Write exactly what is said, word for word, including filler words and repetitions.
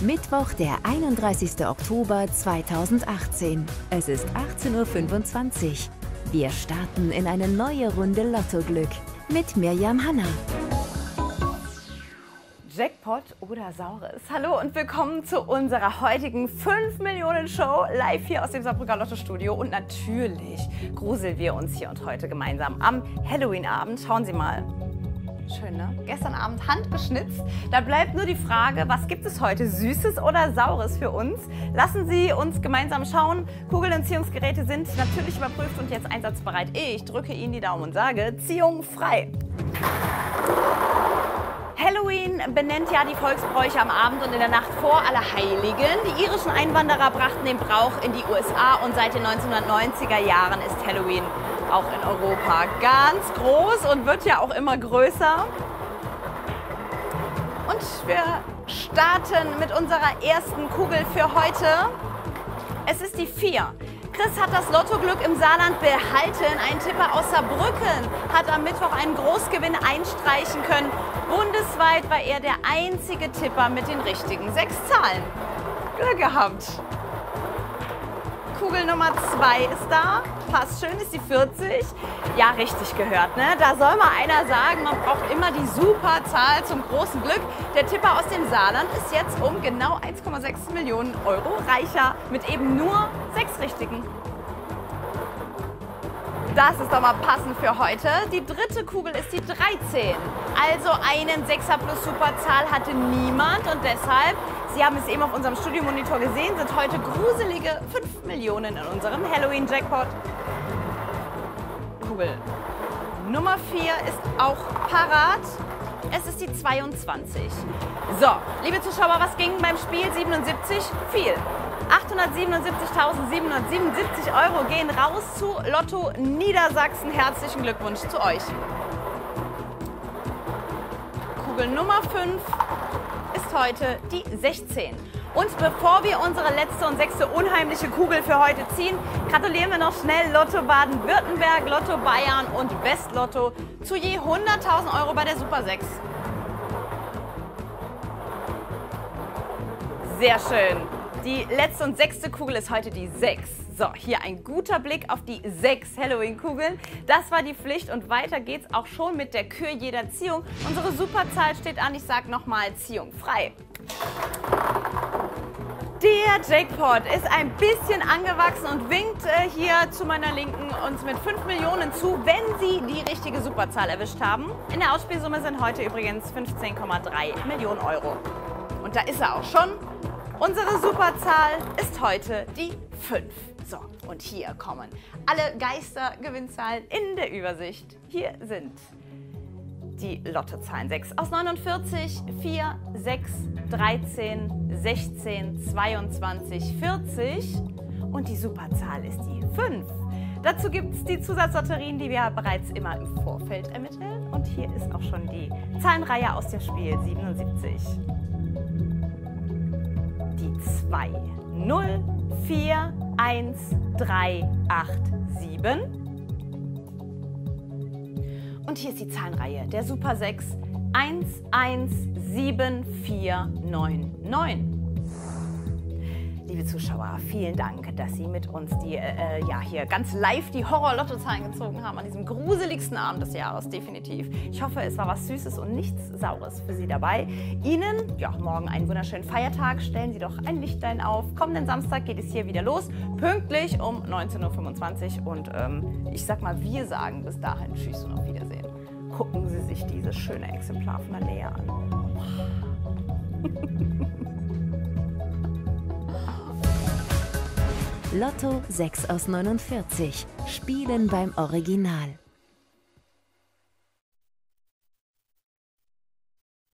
Mittwoch, der einunddreißigsten Oktober zweitausendachtzehn. Es ist achtzehn Uhr fünfundzwanzig. Wir starten in eine neue Runde Lottoglück mit Mirjam Hanna. Jackpot oder Saures. Hallo und willkommen zu unserer heutigen fünf Millionen Show live hier aus dem Saarbrücker Lotto-Studio. Und natürlich gruseln wir uns hier und heute gemeinsam am Halloween-Abend. Schauen Sie mal. Schön, ne? Gestern Abend handgeschnitzt. Da bleibt nur die Frage, was gibt es heute, Süßes oder Saures für uns? Lassen Sie uns gemeinsam schauen. Kugelentziehungsgeräte sind natürlich überprüft und jetzt einsatzbereit. Ich drücke Ihnen die Daumen und sage, Ziehung frei. Halloween benennt ja die Volksbräuche am Abend und in der Nacht vor Allerheiligen. Die irischen Einwanderer brachten den Brauch in die U S A und seit den neunzehnhundertneunziger Jahren ist Halloween auch in Europa ganz groß und wird ja auch immer größer. Und wir starten mit unserer ersten Kugel für heute. Es ist die vier. Chris hat das Lottoglück im Saarland behalten. Ein Tipper aus Saarbrücken hat am Mittwoch einen Großgewinn einstreichen können. Bundesweit war er der einzige Tipper mit den richtigen sechs Zahlen. Glück gehabt. Kugel Nummer zwei ist da. Passt schön, ist die vierzig. Ja, richtig gehört, ne? Da soll mal einer sagen, man braucht immer die super Zahl zum großen Glück. Der Tipper aus dem Saarland ist jetzt um genau eins Komma sechs Millionen Euro reicher mit eben nur sechs richtigen. Das ist doch mal passend für heute. Die dritte Kugel ist die dreizehn. Also einen Sechser plus Superzahl hatte niemand und deshalb, Sie haben es eben auf unserem Studiomonitor gesehen, sind heute gruselige fünf Millionen in unserem Halloween-Jackpot. Kugel Nummer vier ist auch parat. Es ist die zweiundzwanzig. So, liebe Zuschauer, was ging beim Spiel siebenundsiebzig? Viel. achthundertsiebenundsiebzigtausendsiebenhundertsiebenundsiebzig Euro gehen raus zu Lotto Niedersachsen. Herzlichen Glückwunsch zu euch. Kugel Nummer fünf ist heute die sechzehn. Und bevor wir unsere letzte und sechste unheimliche Kugel für heute ziehen, gratulieren wir noch schnell Lotto Baden-Württemberg, Lotto Bayern und Westlotto zu je hunderttausend Euro bei der Super sechs. Sehr schön. Die letzte und sechste Kugel ist heute die sechs. So, hier ein guter Blick auf die sechs Halloween-Kugeln. Das war die Pflicht und weiter geht's auch schon mit der Kür jeder Ziehung. Unsere Superzahl steht an, ich sag nochmal, Ziehung frei. Der Jackpot ist ein bisschen angewachsen und winkt äh, hier zu meiner Linken uns mit fünf Millionen zu, wenn Sie die richtige Superzahl erwischt haben. In der Ausspielsumme sind heute übrigens fünfzehn Komma drei Millionen Euro. Und da ist er auch schon. Unsere Superzahl ist heute die fünf. So, und hier kommen alle Geistergewinnzahlen in der Übersicht. Hier sind die Lottozahlen sechs aus neunundvierzig, vier, sechs, dreizehn, sechzehn, zweiundzwanzig, vierzig und die Superzahl ist die fünf. Dazu gibt es die Zusatzlotterien, die wir bereits immer im Vorfeld ermitteln. Und hier ist auch schon die Zahlenreihe aus dem Spiel siebenundsiebzig. Die zwei null vier eins drei acht sieben. Und hier ist die Zahlenreihe der Super sechs eins eins sieben vier neun neun. Liebe Zuschauer, vielen Dank, dass Sie mit uns die, äh, ja, hier ganz live die Horror-Lotto-Zahlen gezogen haben an diesem gruseligsten Abend des Jahres, definitiv. Ich hoffe, es war was Süßes und nichts Saures für Sie dabei. Ihnen, ja, morgen einen wunderschönen Feiertag. Stellen Sie doch ein Lichtlein auf. Kommenden Samstag geht es hier wieder los, pünktlich um neunzehn Uhr fünfundzwanzig. Und ähm, ich sag mal, wir sagen bis dahin Tschüss und auf Wiedersehen. Gucken Sie sich dieses schöne Exemplar von der Nähe an. Lotto sechs aus neunundvierzig. Spielen beim Original.